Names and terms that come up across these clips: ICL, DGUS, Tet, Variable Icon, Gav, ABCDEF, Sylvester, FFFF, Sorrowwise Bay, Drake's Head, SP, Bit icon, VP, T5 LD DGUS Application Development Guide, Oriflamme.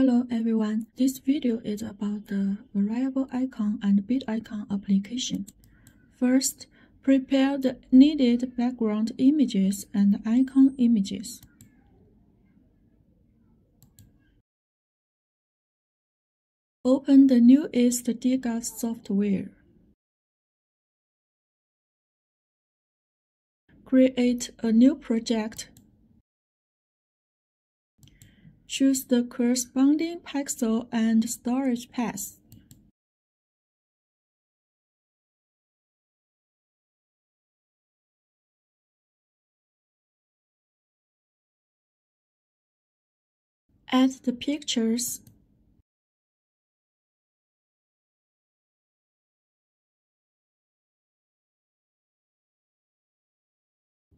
Hello everyone, this video is about the variable icon and bit icon application. First, prepare the needed background images and icon images. Open the newest DGUS software. Create a new project. Choose the corresponding pixel and storage path. Add the pictures.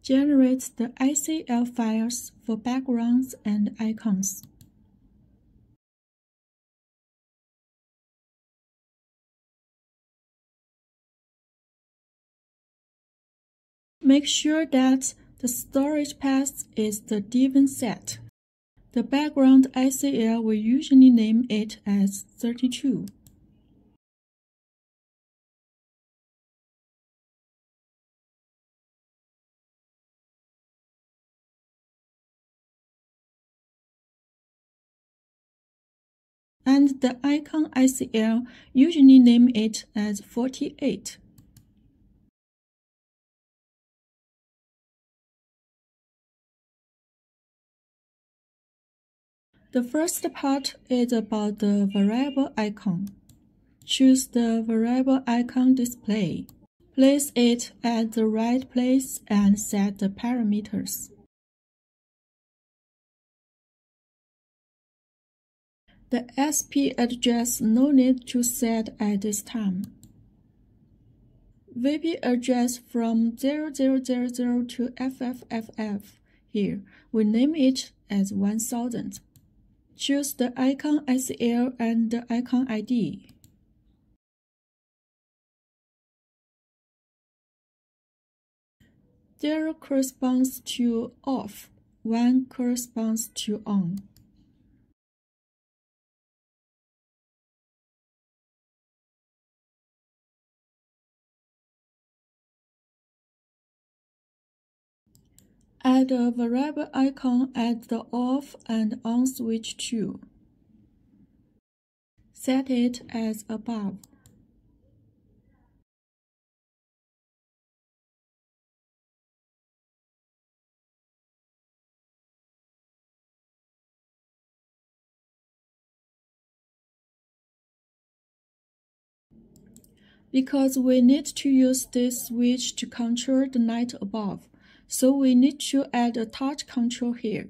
Generates the ICL files for backgrounds and icons. Make sure that the storage path is the given set. The background ICL will usually name it as 32. And the icon ICL, usually name it as 48. The first part is about the variable icon. Choose the variable icon display. Place it at the right place and set the parameters. The SP address no need to set at this time. VP address from 0000 to FFFF. Here, we name it as 1000. Choose the icon ICL and the icon ID. Zero corresponds to off, one corresponds to on. Add a variable icon at the off and on switch too. Set it as above. Because we need to use this switch to control the light above, so we need to add a touch control here.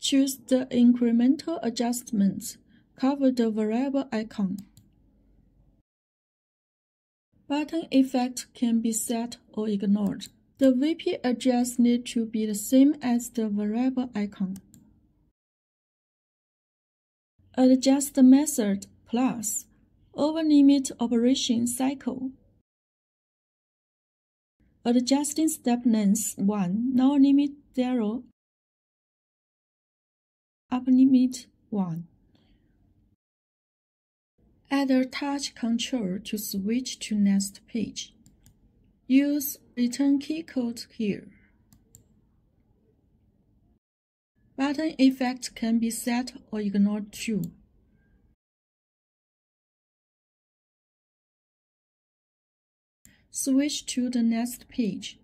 Choose the incremental adjustments. Cover the variable icon. Button effect can be set or ignored. The VP address needs to be the same as the variable icon. Adjust the method plus overlimit operation cycle. Adjusting step length 1, now limit 0, up limit 1. Add a touch control to switch to next page. Use return key code here. Button effect can be set or ignored too. Switch to the next page.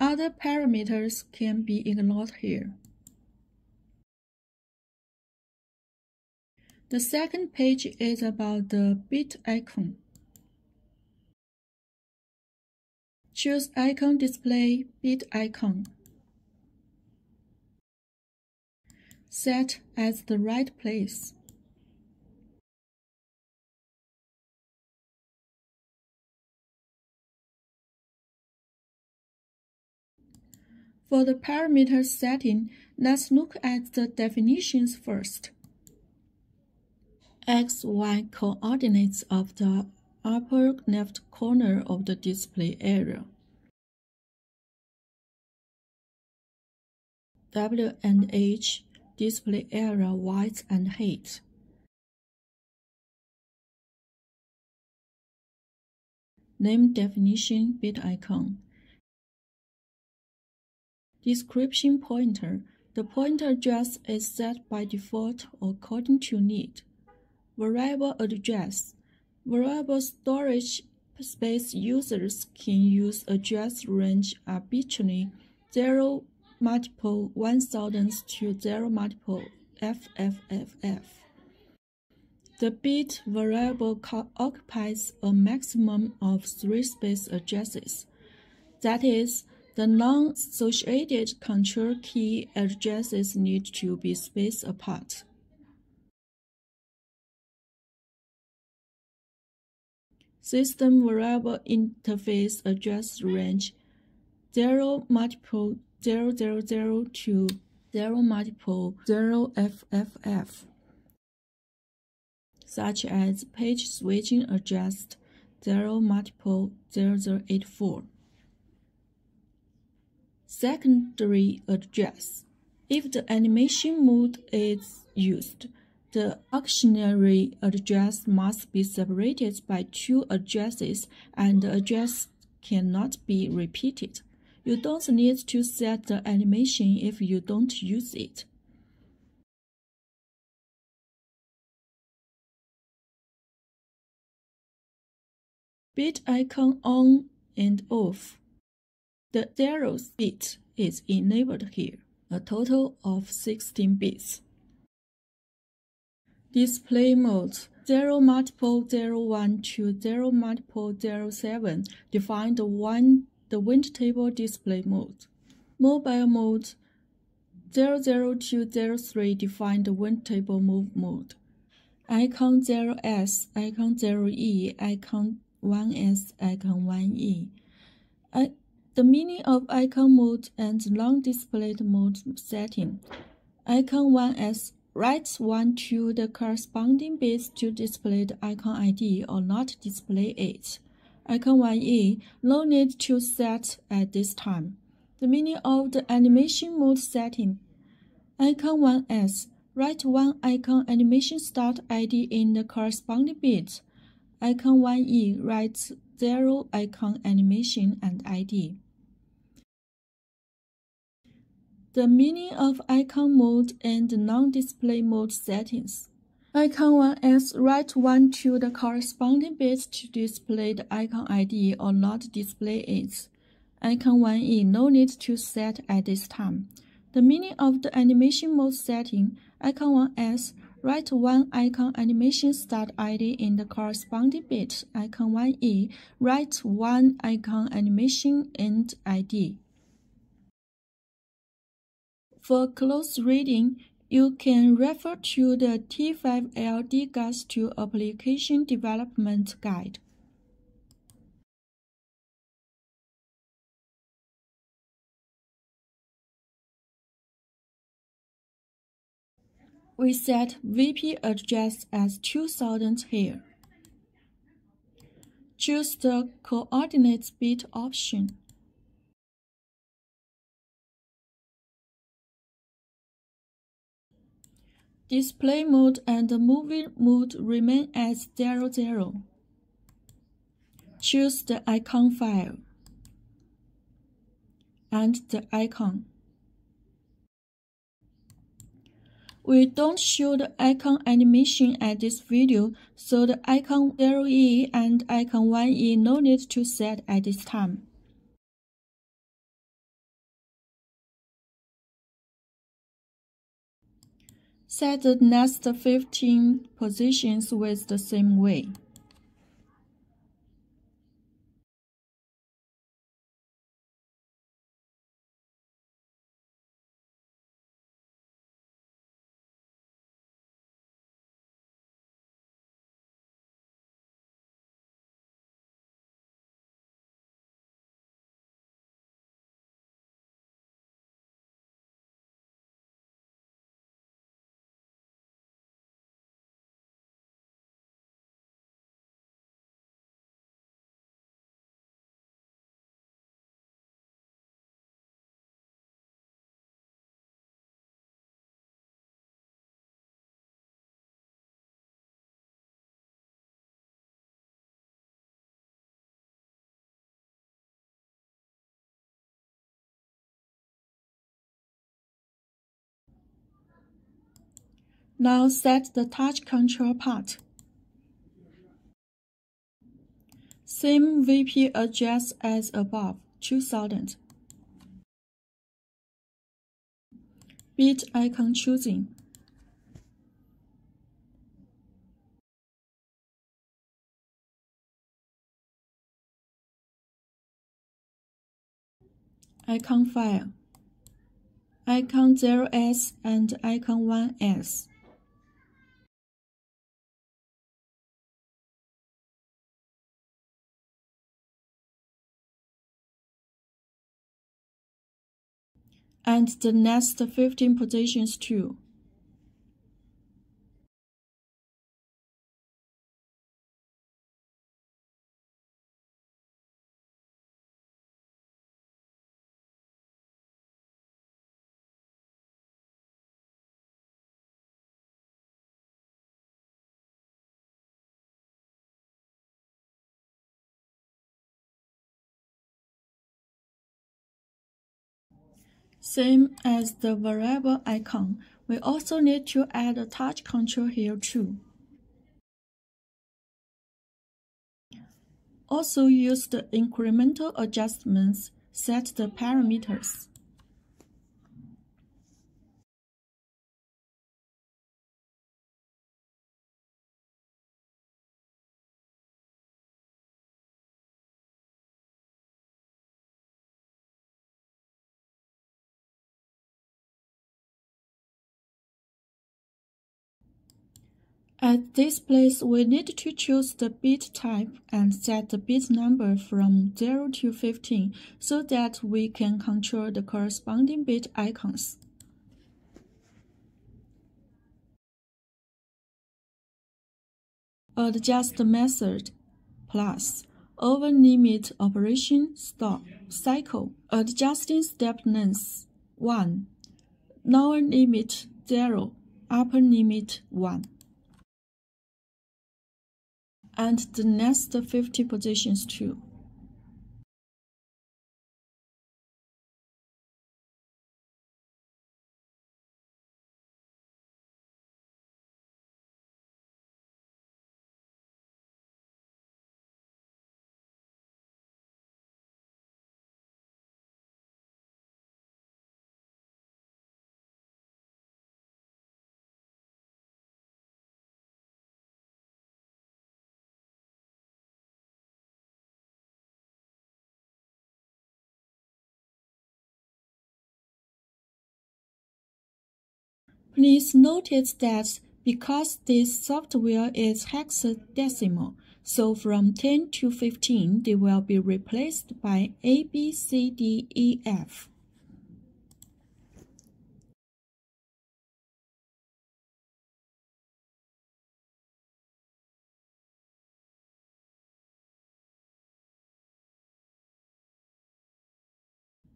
Other parameters can be ignored here. The second page is about the bit icon. Choose icon display, bit icon. Set at the right place. For the parameter setting, let's look at the definitions first. X, Y coordinates of the upper left corner of the display area. W and H display area width and height. Name definition bit icon. Description pointer. The pointer address is set by default or according to need. Variable address. Variable storage space users can use address range arbitrarily 0 multiple 1000 to 0 multiple FFFF. The bit variable occupies a maximum of 3 space addresses. That is, the non-associated control key addresses need to be spaced apart. System variable interface address range 0 multiple 000 to 0 multiple 0FFF, such as page switching address 0 multiple 0084. Secondary address. If the animation mode is used, the auxiliary address must be separated by 2 addresses and the address cannot be repeated. You don't need to set the animation if you don't use it. Bit icon on and off. The zeros bit is enabled here, a total of 16 bits. Display mode 0 multiple 01 to 0 multiple 07 define the wind table display mode. Mobile mode 00 to 03 define the wind table move mode. Icon 0S, icon 0E, icon 1S, icon 1E. The meaning of icon mode and non-displayed mode setting. Icon 1S writes 1 to the corresponding bits to display the icon ID or not display it. Icon 1E, no need to set at this time. The meaning of the animation mode setting. Icon 1S write 1 icon animation start ID in the corresponding bit. Icon 1E writes 0 icon animation and ID. The meaning of icon mode and non-display mode settings. Icon 1S write 1 to the corresponding bit to display the icon ID or not display it. Icon 1E no need to set at this time. The meaning of the animation mode setting. Icon 1S write 1 icon animation start ID in the corresponding bit. Icon 1E write 1 icon animation end ID. For close reading, you can refer to the T5 LD DGUS Application Development Guide. We set VP address as 2000 here. Choose the coordinates bit option. Display mode and movie mode remain as 00. Choose the icon file and the icon. We don't show the icon animation at this video, so the icon 0E and icon 1E no need to set at this time. Set the next 15 positions with the same way. Now set the touch control part. Same VP address as above, 2000. Bit icon choosing. Icon file. Icon 0s and icon 1s. And the next 15 positions too. Same as the variable icon, we also need to add a touch control here too. Also use the incremental adjustments, set the parameters. At this place, we need to choose the bit type and set the bit number from 0 to 15 so that we can control the corresponding bit icons. Adjust the method, plus, over limit operation, stop, cycle, adjusting step length, 1, lower limit, 0, upper limit, 1. And the next 50 positions too. Please notice that because this software is hexadecimal, so from 10 to 15 they will be replaced by ABCDEF.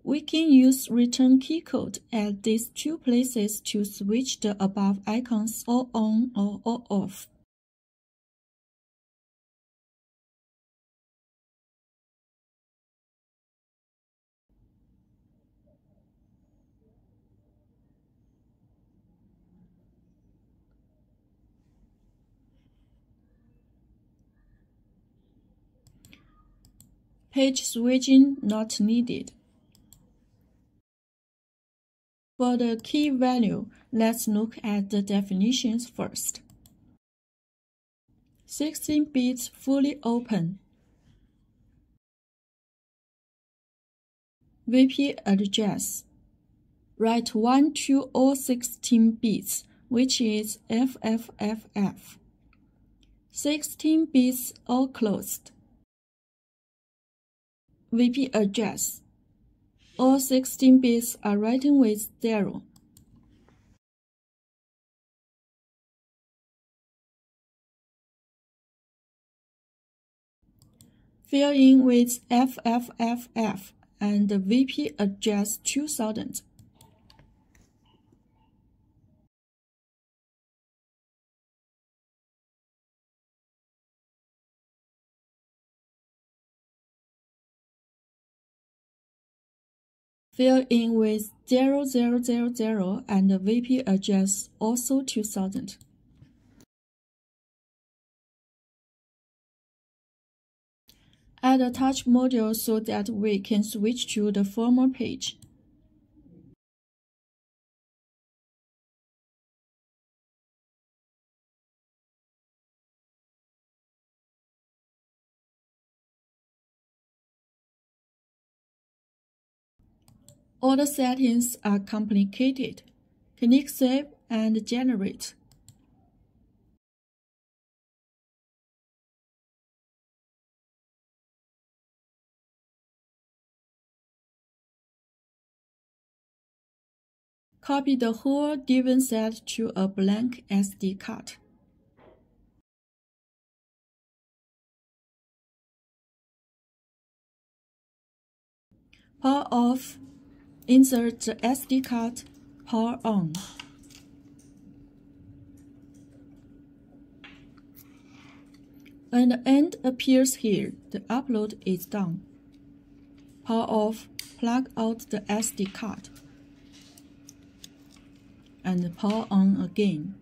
We can use return keycode at these two places to switch the above icons all on or all off. Page switching not needed. For the key value, let's look at the definitions first. 16 bits fully open. VP address. Write 1 to all 16 bits, which is FFFF. 16 bits all closed. VP address. All 16 bits are written with 0. Fill in with FFFF and the VP address 2000. fill in with 0000 and the VP address also 2000. Add a touch module so that we can switch to the former page. All the settings are complicated. Click Save and Generate. Copy the whole given set to a blank SD card. Power off. Insert the SD card, power on. And the end appears here. The upload is done. Power off, plug out the SD card. And power on again.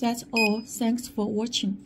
That's all. Thanks for watching.